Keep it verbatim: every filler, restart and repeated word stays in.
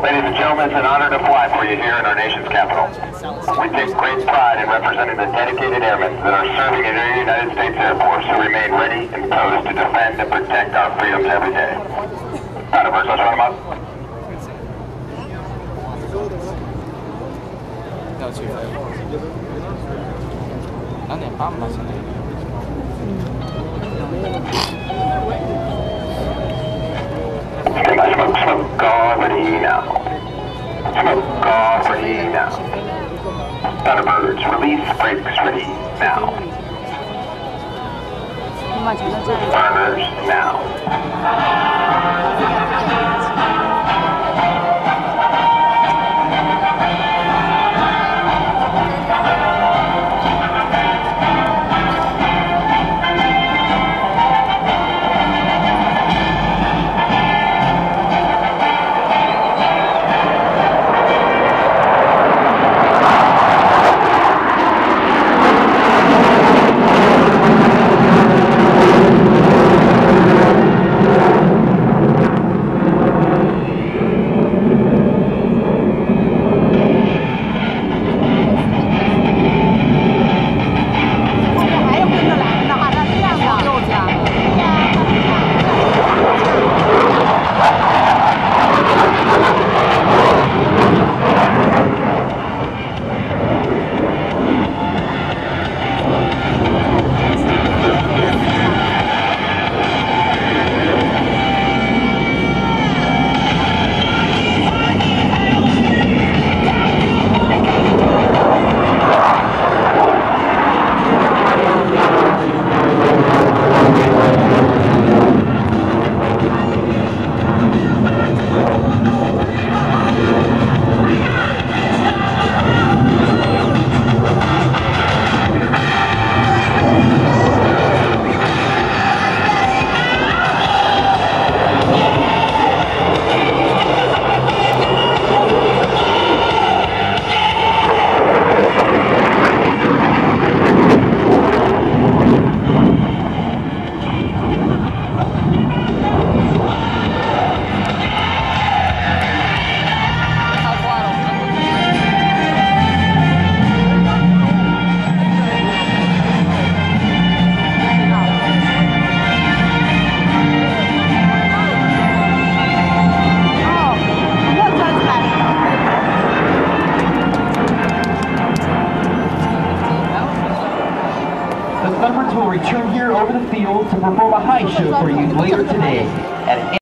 Ladies and gentlemen, it's an honor to fly for you here in our nation's capital. We take great pride in representing the dedicated airmen that are serving in our United States Air Force, who remain ready and posed to defend and protect our freedoms every day. Thunderbirds, let's run them up. Stand by, smoke, smoke, all ready now. Smoke, all ready now. Thunderbirds, release brakes ready now. Burners now. Thunderbirds will return here over the field to perform a high show for you later today at